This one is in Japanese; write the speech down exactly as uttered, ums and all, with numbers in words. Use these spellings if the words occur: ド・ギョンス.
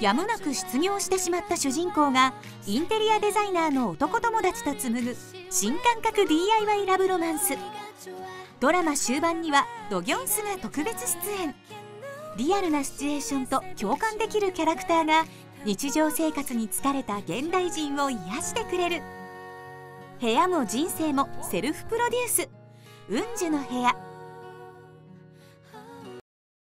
やむなく失業してしまった主人公がインテリアデザイナーの男友達と紡ぐ新感覚 ディーアイワイ ラブロマンス。ドラマ終盤にはドギョンスが特別出演。リアルなシチュエーションと共感できるキャラクターが日常生活に疲れた現代人を癒してくれる。部屋も人生もセルフプロデュース、雲樹の部屋。